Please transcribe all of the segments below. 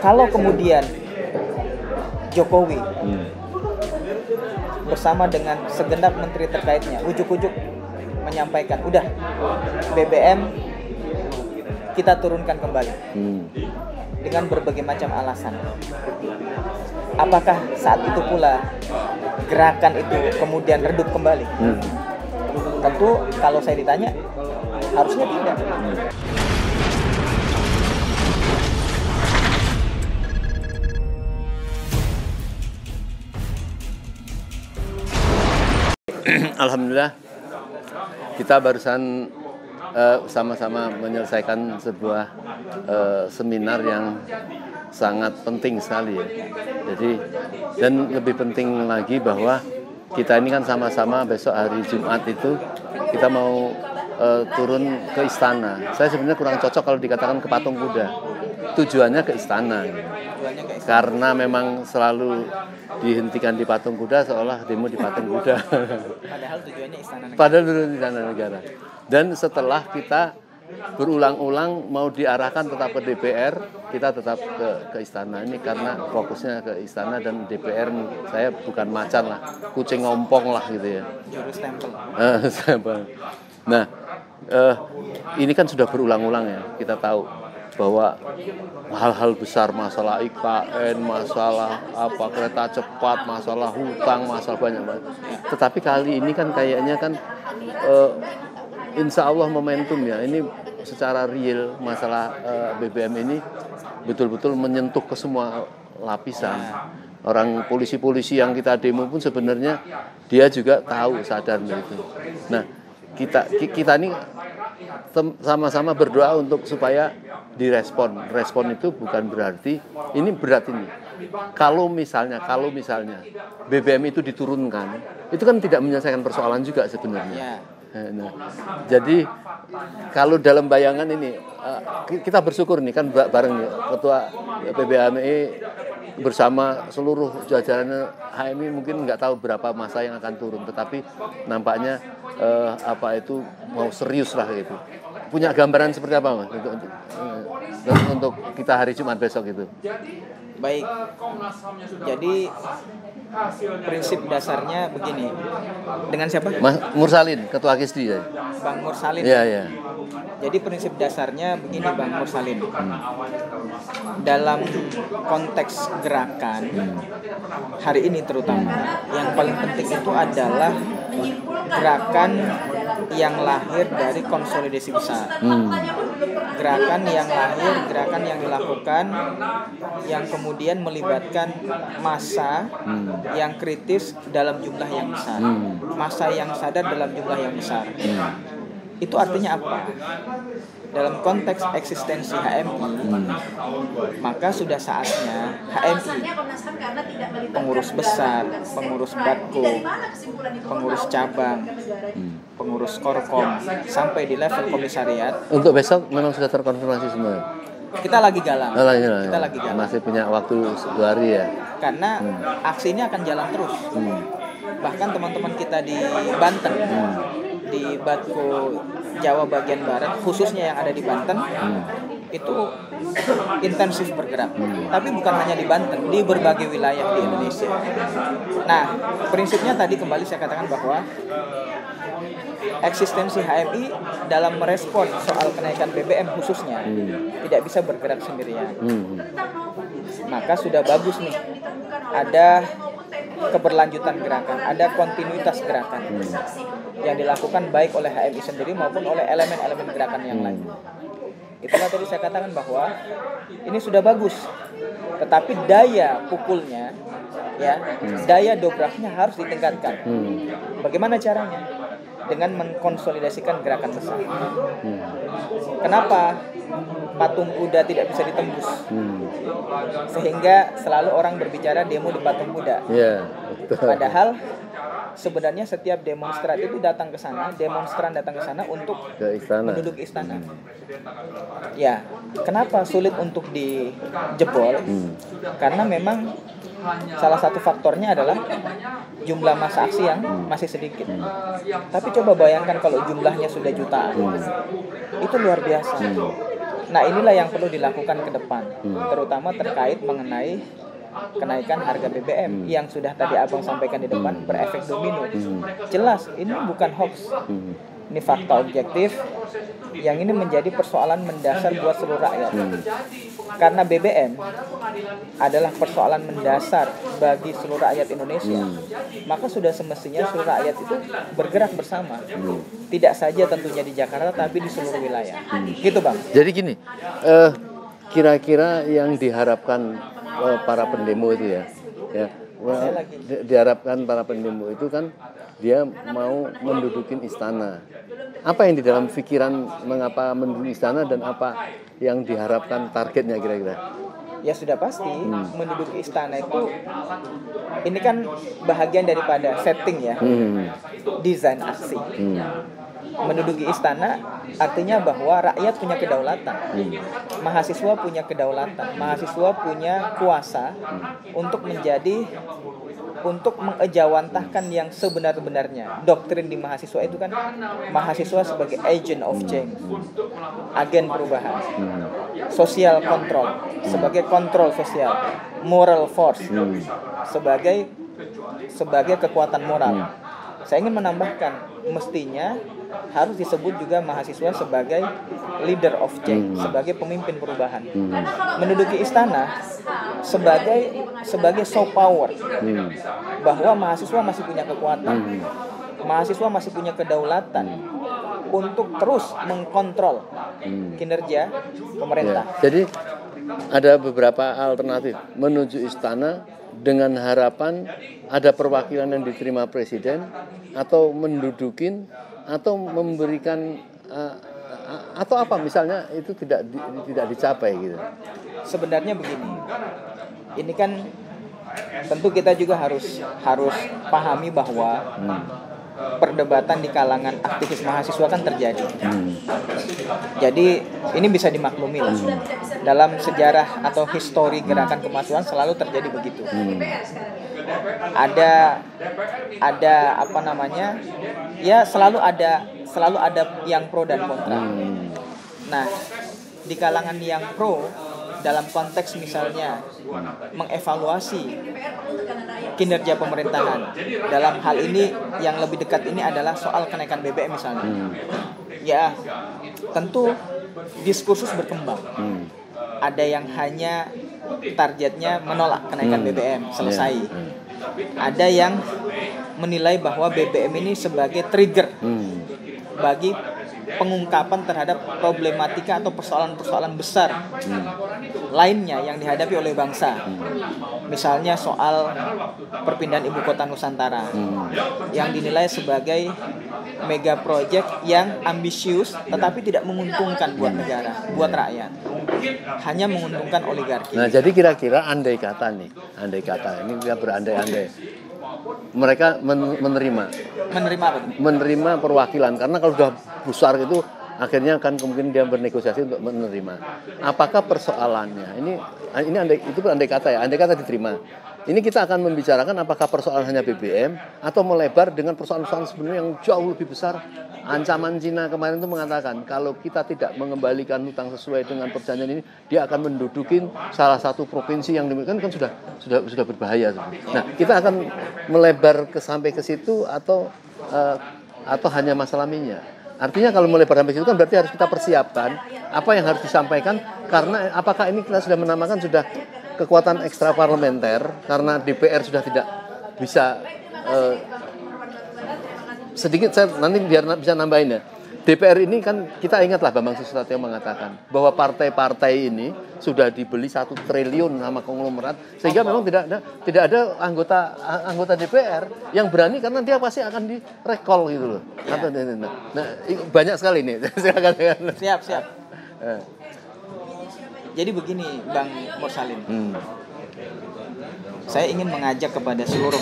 Kalau kemudian Jokowi bersama dengan segenap menteri terkaitnya ujuk-ujuk menyampaikan, udah BBM kita turunkan kembali dengan berbagai macam alasan. Apakah saat itu pula gerakan itu kemudian redup kembali? Tentu kalau saya ditanya, harusnya tidak. Alhamdulillah, kita barusan sama-sama menyelesaikan sebuah seminar yang sangat penting sekali ya. Jadi, dan lebih penting lagi bahwa kita ini kan sama-sama besok hari Jumat itu kita mau turun ke istana. Saya sebenarnya kurang cocok kalau dikatakan ke Patung Muda. Tujuannya ke istana. Karena memang selalu dihentikan di Patung Kuda, seolah demo di Patung Kuda. Padahal tujuannya istana negara. Padahal tujuannya istana negara. Dan setelah kita berulang-ulang mau diarahkan tetap ke DPR, kita tetap ke istana. Ini karena fokusnya ke istana dan DPR, saya bukan macan lah, kucing ngompong lah gitu ya. Jurus tempel. Nah, ini kan sudah berulang-ulang ya, kita tahu bahwa hal-hal besar, masalah IKN, masalah apa kereta cepat, masalah hutang, masalah banyak banget. Tetapi kali ini kan kayaknya kan insya Allah momentum ya, ini secara real masalah BBM ini betul-betul menyentuh ke semua lapisan. Orang polisi-polisi yang kita demo pun sebenarnya dia juga tahu, sadar begitu. Nah, kita ini sama-sama berdoa untuk supaya direspon. Respon itu bukan berarti ini berat ini. Kalau misalnya BBM itu diturunkan, itu kan tidak menyelesaikan persoalan juga sebenarnya. Nah, jadi kalau dalam bayangan ini kita bersyukur nih kan bareng ya, Ketua PB HMI bersama seluruh jajaran HMI mungkin nggak tahu berapa masa yang akan turun, tetapi nampaknya mau serius lah gitu. Punya gambaran seperti apa Mas untuk kita hari Jumat besok itu? Baik. Jadi prinsip dasarnya begini. Dengan siapa? Mas Mursalin, Ketua KISRI ya. Bang Mursalin. Iya, iya. Jadi prinsip dasarnya begini Bang Mursalin. Dalam konteks gerakan hari ini terutama, yang paling penting itu adalah gerakan yang lahir dari konsolidasi besar. Gerakan yang dilakukan yang kemudian melibatkan massa yang kritis dalam jumlah yang besar, massa yang sadar dalam jumlah yang besar. Itu artinya apa? Dalam konteks eksistensi HMI, maka sudah saatnya HMI, pengurus besar, pengurus batko, pengurus cabang, pengurus korkom, sampai di level komisariat. Untuk besok memang sudah terkonfirmasi semua. Kita lagi galang. Masih punya waktu 2 hari ya. Karena aksi ini akan jalan terus. Bahkan teman-teman kita di Banten, di Batko Jawa bagian barat, khususnya yang ada di Banten, itu intensif bergerak. Tapi bukan hanya di Banten, di berbagai wilayah di Indonesia. Nah, prinsipnya tadi kembali saya katakan bahwa eksistensi HMI dalam merespon soal kenaikan BBM khususnya tidak bisa bergerak sendirian. Maka sudah bagus nih, ada keberlanjutan gerakan, ada kontinuitas gerakan yang dilakukan baik oleh HMI sendiri maupun oleh elemen-elemen gerakan yang lain. Itulah tadi saya katakan bahwa ini sudah bagus, tetapi daya pukulnya, ya, daya dobraknya harus ditingkatkan. Bagaimana caranya? Dengan mengkonsolidasikan gerakan besar. Kenapa Patung Muda tidak bisa ditembus? Sehingga selalu orang berbicara demo di Patung Muda. Yeah, padahal sebenarnya setiap demonstran itu datang ke sana, demonstran datang ke sana untuk menduduk istana. Ya, kenapa sulit untuk dijebol? Karena memang salah satu faktornya adalah jumlah massa aksi yang masih sedikit. Tapi coba bayangkan kalau jumlahnya sudah jutaan, itu luar biasa. Nah, inilah yang perlu dilakukan ke depan, terutama terkait mengenai kenaikan harga BBM yang sudah tadi Abang sampaikan di depan berefek domino. Jelas ini bukan hoax. Ini fakta objektif yang ini menjadi persoalan mendasar buat seluruh rakyat. Karena BBM adalah persoalan mendasar bagi seluruh rakyat Indonesia. Maka sudah semestinya seluruh rakyat itu bergerak bersama. Tidak saja tentunya di Jakarta tapi di seluruh wilayah. Gitu Bang. Jadi gini, kira-kira yang diharapkan para pendemo itu ya. Diharapkan para pendemo itu kan dia mau mendudukin istana. Apa yang di dalam pikiran mengapa menduduki istana dan apa yang diharapkan targetnya kira-kira? Ya sudah pasti menduduki istana itu ini kan bahagian daripada setting ya, desain aksi. Menduduki istana artinya bahwa rakyat punya kedaulatan, mahasiswa punya kedaulatan, mahasiswa punya kuasa untuk mengejawantahkan yang sebenar-benarnya. Doktrin di mahasiswa itu kan mahasiswa sebagai agent of change, agen perubahan, social control sebagai kontrol sosial, moral force sebagai kekuatan moral. Saya ingin menambahkan mestinya harus disebut juga mahasiswa sebagai leader of change, sebagai pemimpin perubahan. Menduduki istana sebagai soft power, bahwa mahasiswa masih punya kekuatan, mahasiswa masih punya kedaulatan untuk terus mengkontrol kinerja pemerintah. Ya. Jadi ada beberapa alternatif menuju istana dengan harapan ada perwakilan yang diterima presiden, atau mendudukin, atau memberikan atau apa misalnya itu tidak dicapai gitu. Sebenarnya begini, ini kan tentu kita juga harus pahami bahwa perdebatan di kalangan aktivis mahasiswa kan terjadi. Jadi ini bisa dimaklumi lah. Dalam sejarah atau histori gerakan kemahasiswaan selalu terjadi begitu. Ada apa namanya? Ya selalu ada yang pro dan kontra. Nah, di kalangan yang pro dalam konteks misalnya mengevaluasi kinerja pemerintahan, dalam hal ini yang lebih dekat ini adalah soal kenaikan BBM misalnya, ya tentu diskursus berkembang. Ada yang hanya targetnya menolak kenaikan BBM, selesai. Ada yang menilai bahwa BBM ini sebagai trigger bagi pengungkapan terhadap problematika atau persoalan-persoalan besar lainnya yang dihadapi oleh bangsa, misalnya soal perpindahan ibu kota Nusantara yang dinilai sebagai mega proyek yang ambisius tetapi tidak menguntungkan buat negara, buat rakyat, hanya menguntungkan oligarki. Nah, jadi kira-kira andai kata ini kita berandai-andai, mereka menerima perwakilan, karena kalau sudah besar itu akhirnya akan kemungkinan dia bernegosiasi untuk menerima. Apakah persoalannya ini andai kata diterima. Ini kita akan membicarakan apakah persoalan hanya BBM atau melebar dengan persoalan-persoalan sebenarnya yang jauh lebih besar. Ancaman Cina kemarin itu mengatakan kalau kita tidak mengembalikan hutang sesuai dengan perjanjian ini, dia akan mendudukin salah satu provinsi yang demikian, kan sudah berbahaya. Nah, kita akan melebar sampai ke situ atau hanya masalah minyak. Artinya kalau melebar sampai situ kan berarti harus kita persiapkan apa yang harus disampaikan, karena apakah ini kita sudah menamakan sudah kekuatan ekstra parlementer, karena DPR sudah tidak bisa sedikit, saya nanti biar bisa nambahin ya. DPR ini kan kita ingatlah Bambang Susatyo mengatakan bahwa partai-partai ini sudah dibeli 1 triliun sama konglomerat, sehingga memang tidak ada anggota DPR yang berani, karena dia pasti akan direkol gitu loh. Nah, banyak sekali nih. Silakan. Siap. Jadi begini Bang Mursalin, saya ingin mengajak kepada seluruh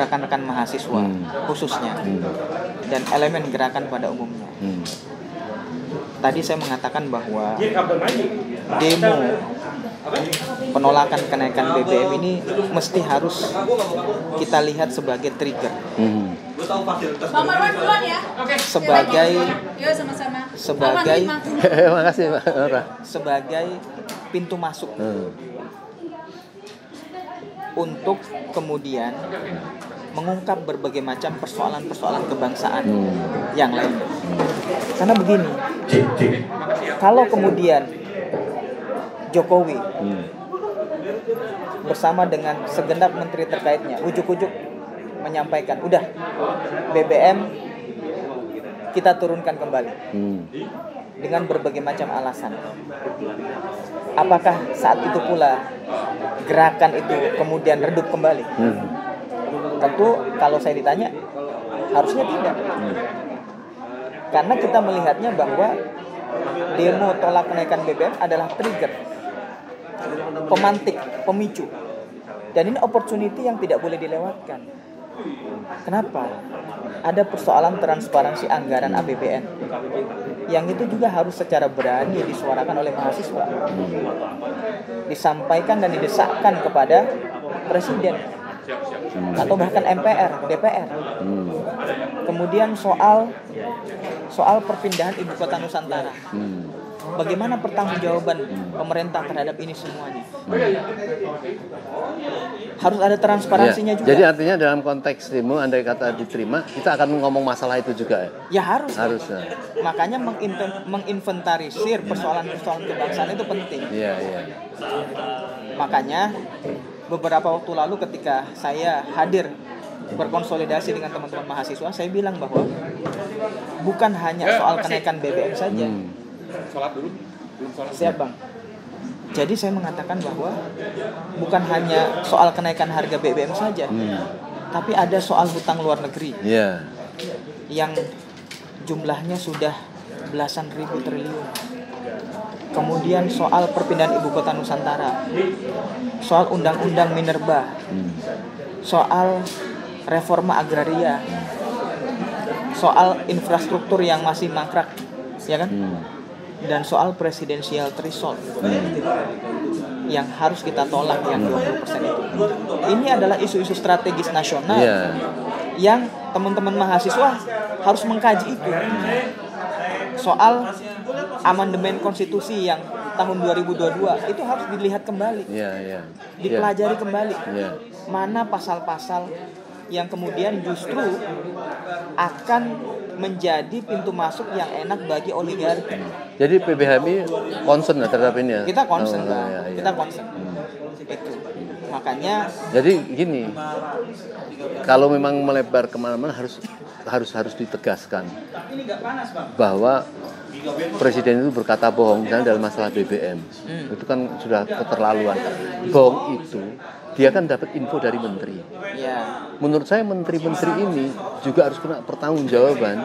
rekan-rekan mahasiswa khususnya dan elemen gerakan pada umumnya. Tadi saya mengatakan bahwa demo penolakan kenaikan BBM ini mesti harus kita lihat sebagai trigger, sebagai sebagai makasih Pak, sebagai pintu masuk untuk kemudian mengungkap berbagai macam persoalan-persoalan kebangsaan yang lain. Karena begini, kalau kemudian Jokowi bersama dengan segenap menteri terkaitnya ujuk-ujuk menyampaikan, udah BBM kita turunkan kembali dengan berbagai macam alasan. Apakah saat itu pula gerakan itu kemudian redup kembali? Tentu kalau saya ditanya, harusnya tidak. Karena kita melihatnya bahwa demo tolak kenaikan BBM adalah trigger, pemantik, pemicu. Dan ini opportunity yang tidak boleh dilewatkan. Kenapa? Ada persoalan transparansi anggaran APBN yang itu juga harus secara berani disuarakan oleh mahasiswa, disampaikan dan didesakkan kepada presiden atau bahkan MPR, DPR. Kemudian soal perpindahan ibu kota Nusantara, bagaimana pertanggungjawaban pemerintah terhadap ini semuanya? Harus ada transparansinya juga. Jadi artinya dalam konteks demo, andai kata diterima, kita akan ngomong masalah itu juga ya? Ya harus. Makanya menginventarisir persoalan-persoalan kebangsaan itu penting. Iya. Makanya beberapa waktu lalu ketika saya hadir berkonsolidasi dengan teman-teman mahasiswa, saya bilang bahwa bukan hanya soal kenaikan BBM saja. Siap Bang. Jadi saya mengatakan bahwa bukan hanya soal kenaikan harga BBM saja, tapi ada soal hutang luar negeri yang jumlahnya sudah belasan ribu triliun. Kemudian soal perpindahan ibu kota Nusantara, soal Undang-Undang Minerba, soal reforma agraria, soal infrastruktur yang masih mangkrak, ya kan? Dan soal presidensial threshold yang harus kita tolak yang 20% itu. Ini adalah isu-isu strategis nasional yang teman-teman mahasiswa harus mengkaji itu. Soal amandemen konstitusi yang tahun 2022 itu harus dilihat kembali, dipelajari kembali, mana pasal-pasal yang kemudian justru akan menjadi pintu masuk yang enak bagi oligarki. Jadi PB HMI concern terhadap ini ya? Kita concern, kita concern. Itu. Makanya. Jadi gini, kalau memang melebar kemana-mana harus ditegaskan bahwa presiden itu berkata bohong misalnya dalam masalah BBM, itu kan sudah keterlaluan. Bohong itu dia kan dapat info dari menteri. Menurut saya menteri-menteri ini juga harus kena pertanggungjawaban.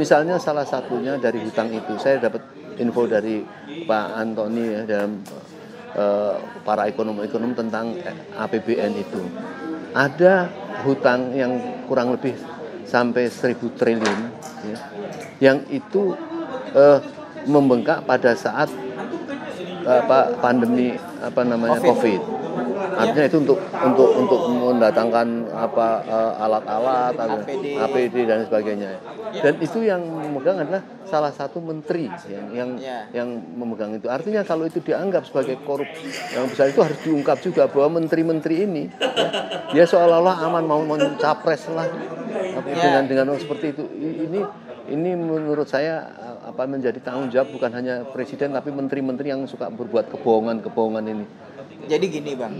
Misalnya salah satunya dari hutang itu, saya dapat info dari Pak Antoni ya, dalam para ekonom-ekonom tentang APBN itu ada hutang yang kurang lebih sampai 1.000 triliun ya, yang itu membengkak pada saat pandemi COVID. Artinya itu untuk mendatangkan alat-alat APD dan sebagainya. Dan itu yang memegang adalah salah satu menteri yang memegang itu. Artinya kalau itu dianggap sebagai korupsi yang besar, itu harus diungkap juga bahwa menteri-menteri ini dia seolah-olah aman mau mencapres lah dengan seperti itu. Ini menurut saya menjadi tanggung jawab bukan hanya presiden tapi menteri-menteri yang suka berbuat kebohongan-kebohongan ini. Jadi gini Bang,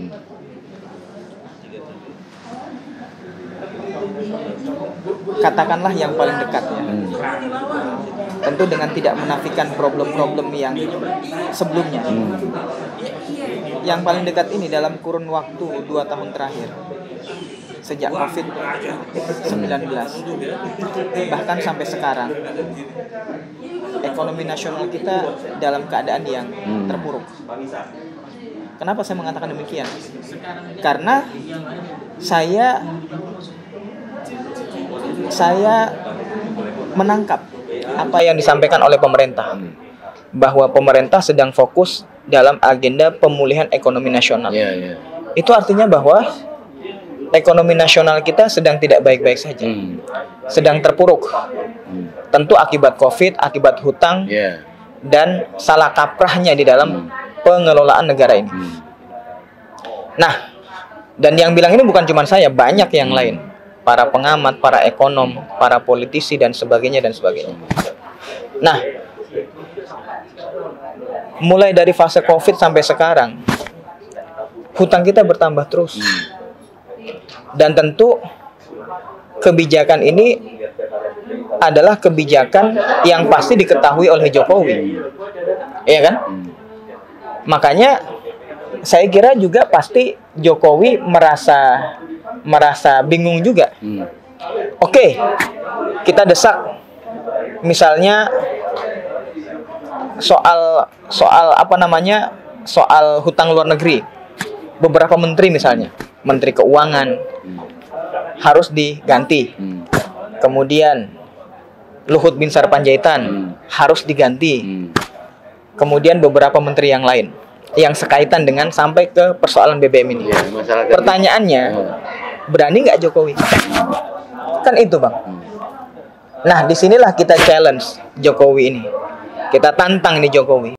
katakanlah yang paling dekat ya, tentu dengan tidak menafikan problem-problem yang sebelumnya. Yang paling dekat ini dalam kurun waktu 2 tahun terakhir, sejak COVID-19 bahkan sampai sekarang, ekonomi nasional kita dalam keadaan yang terpuruk. Kenapa saya mengatakan demikian? Karena saya menangkap apa yang disampaikan oleh pemerintah, bahwa pemerintah sedang fokus dalam agenda pemulihan ekonomi nasional. Itu artinya bahwa ekonomi nasional kita sedang tidak baik-baik saja, sedang terpuruk. Tentu akibat COVID, akibat hutang, dan salah kaprahnya di dalam pengelolaan negara ini. Nah, dan yang bilang ini bukan cuma saya, banyak yang lain. Para pengamat, para ekonom, para politisi, dan sebagainya, dan sebagainya. Nah, mulai dari fase COVID sampai sekarang, hutang kita bertambah terus. Dan tentu kebijakan ini adalah kebijakan yang pasti diketahui oleh Jokowi. Iya kan? Makanya saya kira juga pasti Jokowi merasa bingung juga. Oke, kita desak misalnya soal apa namanya, soal hutang luar negeri. Beberapa menteri misalnya, Menteri Keuangan harus diganti. Kemudian Luhut Binsar Panjaitan harus diganti. Kemudian beberapa menteri yang lain yang sekaitan dengan sampai ke persoalan BBM ini. Ya, pertanyaannya, berani nggak Jokowi? Kan itu, Bang. Nah, disinilah kita challenge Jokowi ini. Kita tantang nih Jokowi.